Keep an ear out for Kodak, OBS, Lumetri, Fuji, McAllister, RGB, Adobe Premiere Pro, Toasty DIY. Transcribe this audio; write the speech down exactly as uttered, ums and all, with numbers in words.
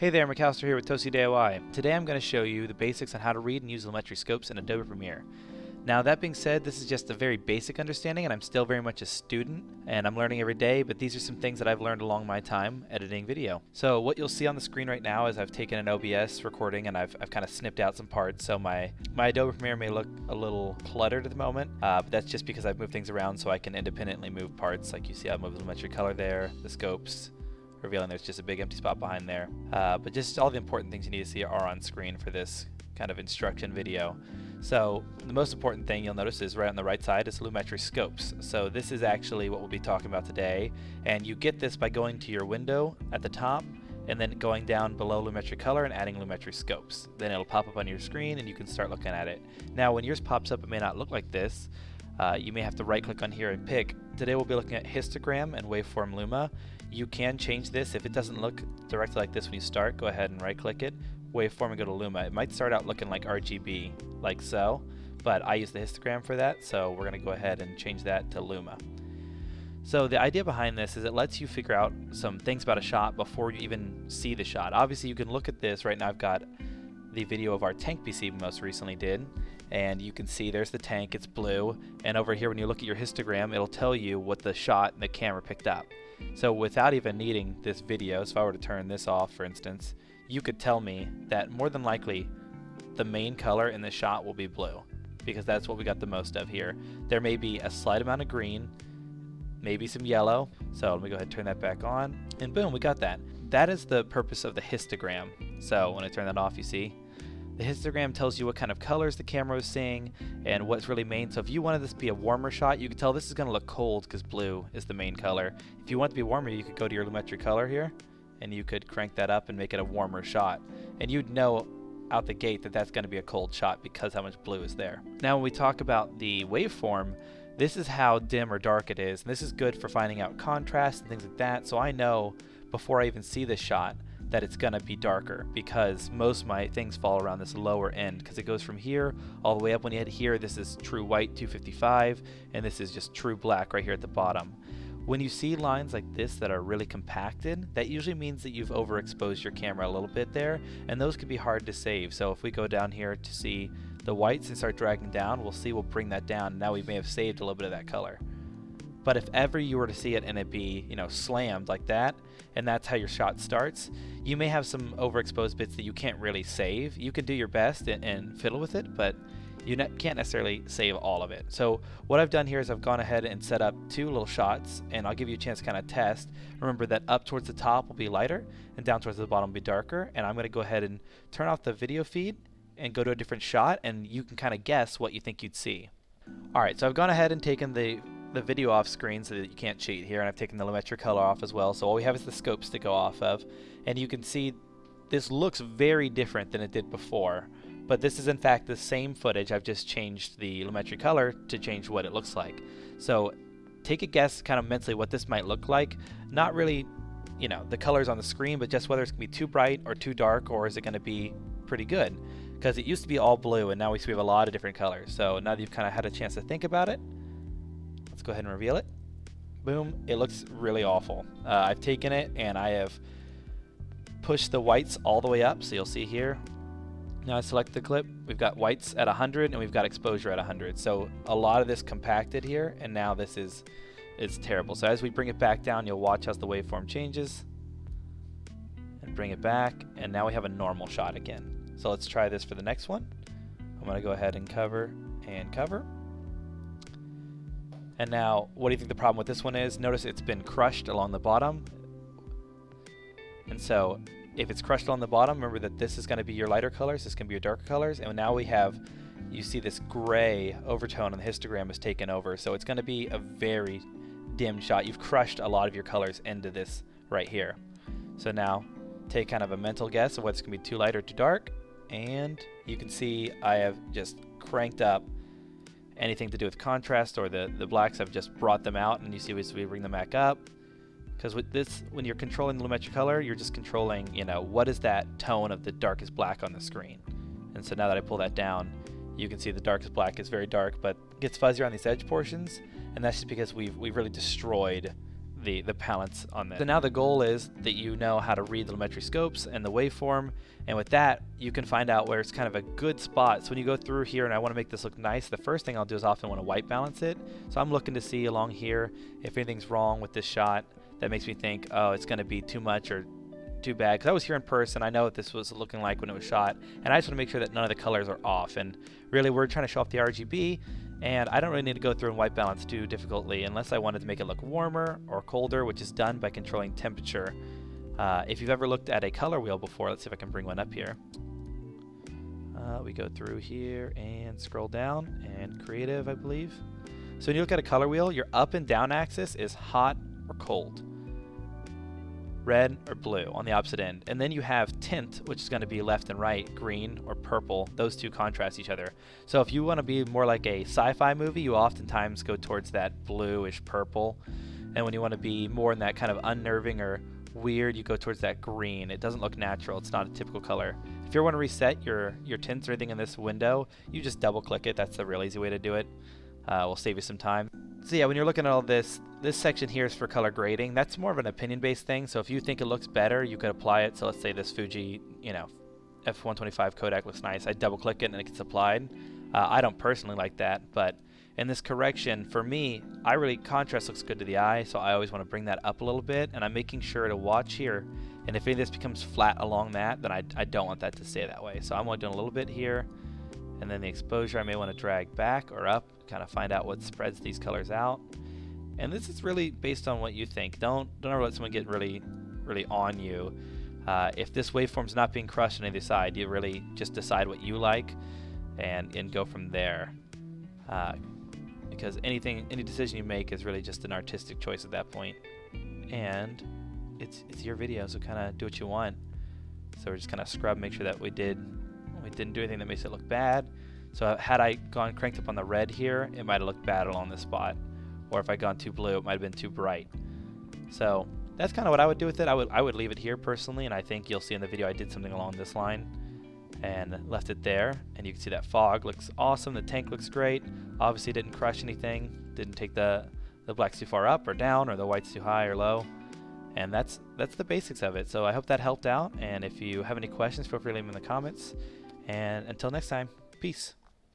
Hey there, McAllister here with Toasty D I Y. Today I'm going to show you the basics on how to read and use Lumetri scopes in Adobe Premiere. Now that being said, this is just a very basic understanding and I'm still very much a student and I'm learning every day, but these are some things that I've learned along my time editing video. So what you'll see on the screen right now is I've taken an O B S recording and I've, I've kind of snipped out some parts, so my, my Adobe Premiere may look a little cluttered at the moment, uh, but that's just because I've moved things around so I can independently move parts. Like you see I've moved the Lumetri color there, the scopes, revealing there's just a big empty spot behind there. Uh, but just all the important things you need to see are on screen for this kind of instruction video. So the most important thing you'll notice is right on the right side is Lumetri scopes. So this is actually what we'll be talking about today. And you get this by going to your window at the top and then going down below Lumetri color and adding Lumetri scopes. Then it'll pop up on your screen and you can start looking at it. Now when yours pops up, it may not look like this. Uh, you may have to right click on here and pick. Today we'll be looking at histogram and waveform luma. You can change this. If it doesn't look directly like this when you start, go ahead and right click it, waveform, and go to luma. It might start out looking like R G B, like so, but I use the histogram for that, so we're going to go ahead and change that to luma. So the idea behind this is it lets you figure out some things about a shot before you even see the shot. Obviously you can look at this. Right now I've got the video of our tank P C we most recently did, and you can see there's the tank, it's blue, and over here when you look at your histogram it'll tell you what the shot and the camera picked up. So without even needing this video, so if I were to turn this off for instance, you could tell me that more than likely the main color in the shot will be blue, because that's what we got the most of here. There may be a slight amount of green, maybe some yellow, so let me go ahead and turn that back on, and boom, we got that. That is the purpose of the histogram. So when I turn that off, you see the histogram tells you what kind of colors the camera is seeing and what's really main. So if you wanted this to be a warmer shot, you could tell this is going to look cold because blue is the main color. If you want it to be warmer, you could go to your Lumetri color here and you could crank that up and make it a warmer shot. And you'd know out the gate that that's going to be a cold shot because how much blue is there. Now when we talk about the waveform, this is how dim or dark it is. And this is good for finding out contrast and things like that. So I know before I even see this shot that it's going to be darker, because most of my things fall around this lower end, because it goes from here all the way up. When you hit here, this is true white two fifty-five, and this is just true black right here at the bottom. When you see lines like this that are really compacted, that usually means that you've overexposed your camera a little bit there, and those can be hard to save. So if we go down here to see the whites and start dragging down, we'll see we'll bring that down. Now we may have saved a little bit of that color. But if ever you were to see it and it be, you know, slammed like that, and that's how your shot starts, you may have some overexposed bits that you can't really save. You can do your best and, and fiddle with it, but you ne- can't necessarily save all of it. So what I've done here is I've gone ahead and set up two little shots, and I'll give you a chance to kind of test. Remember that up towards the top will be lighter, and down towards the bottom will be darker, and I'm going to go ahead and turn off the video feed and go to a different shot, and you can kind of guess what you think you'd see. All right, so I've gone ahead and taken the the video off screen so that you can't cheat here, and I've taken the Lumetri color off as well, so all we have is the scopes to go off of, and you can see this looks very different than it did before, but this is in fact the same footage. I've just changed the Lumetri color to change what it looks like. So take a guess kind of mentally what this might look like, not really, you know, the colors on the screen, but just whether it's gonna be too bright or too dark, or is it gonna be pretty good, because it used to be all blue and now we see we have a lot of different colors. So now that you've kind of had a chance to think about it, let's go ahead and reveal it. Boom, it looks really awful. Uh, I've taken it and I have pushed the whites all the way up, so you'll see here. Now I select the clip, we've got whites at one hundred and we've got exposure at one hundred. So a lot of this compacted here, and now this is, it's terrible. So as we bring it back down, you'll watch as the waveform changes. And bring it back, and now we have a normal shot again. So let's try this for the next one. I'm gonna go ahead and cover and cover. And now, what do you think the problem with this one is? Notice it's been crushed along the bottom. And so, if it's crushed along the bottom, remember that this is gonna be your lighter colors, this is gonna be your darker colors, and now we have, you see this gray overtone on the histogram is taken over, so it's gonna be a very dim shot. You've crushed a lot of your colors into this right here. So now, take kind of a mental guess of what's gonna be too light or too dark, and you can see I have just cranked up anything to do with contrast, or the, the blacks, I've just brought them out, and you see we, so we bring them back up. Because with this, when you're controlling the Lumetri color, you're just controlling, you know, what is that tone of the darkest black on the screen. And so now that I pull that down, you can see the darkest black is very dark, but gets fuzzier on these edge portions, and that's just because we've, we've really destroyed the, the palettes on that. So now the goal is that you know how to read the Lumetri scopes and the waveform, and with that you can find out where it's kind of a good spot. So when you go through here and I want to make this look nice, the first thing I'll do is often want to white balance it. So I'm looking to see along here if anything's wrong with this shot that makes me think, oh, it's going to be too much or too bad, because I was here in person. I know what this was looking like when it was shot, and I just want to make sure that none of the colors are off. And really, we're trying to show off the R G B, and I don't really need to go through and white balance too difficultly unless I wanted to make it look warmer or colder, which is done by controlling temperature. Uh, if you've ever looked at a color wheel before, let's see if I can bring one up here. Uh, we go through here and scroll down and creative, I believe. So when you look at a color wheel, your up and down axis is hot or cold, red or blue on the opposite end. And then you have tint, which is going to be left and right, green or purple. Those two contrast each other. So if you want to be more like a sci-fi movie, you oftentimes go towards that bluish purple. And when you want to be more in that kind of unnerving or weird, you go towards that green. It doesn't look natural. It's not a typical color. If you want to reset your, your tints or anything in this window, you just double click it. That's the real easy way to do it. Uh, we'll save you some time. So yeah, when you're looking at all this, this section here is for color grading. That's more of an opinion-based thing. So if you think it looks better, you could apply it. So let's say this Fuji, you know, F one twenty-five Kodak looks nice. I double-click it and it gets applied. Uh, I don't personally like that, but in this correction, for me, I really, contrast looks good to the eye, so I always want to bring that up a little bit, and I'm making sure to watch here. And if any of this becomes flat along that, then I, I don't want that to stay that way. So I'm only doing a little bit here. And then the exposure, I may want to drag back or up, kind of find out what spreads these colors out. And this is really based on what you think. Don't don't ever let someone get really, really on you. Uh, if this waveform's not being crushed on either side, you really just decide what you like and, and go from there. Uh, because anything, any decision you make is really just an artistic choice at that point. And it's, it's your video, so kind of do what you want. So we're just kind of scrub, make sure that we did We didn't do anything that makes it look bad. So had I gone cranked up on the red here, it might have looked bad along this spot. Or if I'd gone too blue, it might have been too bright. So that's kind of what I would do with it. I would I would leave it here personally, and I think you'll see in the video I did something along this line and left it there. And you can see that fog looks awesome. The tank looks great. Obviously didn't crush anything. Didn't take the, the blacks too far up or down, or the whites too high or low. And that's that's the basics of it. So I hope that helped out. And if you have any questions, feel free to leave them in the comments. And until next time, peace.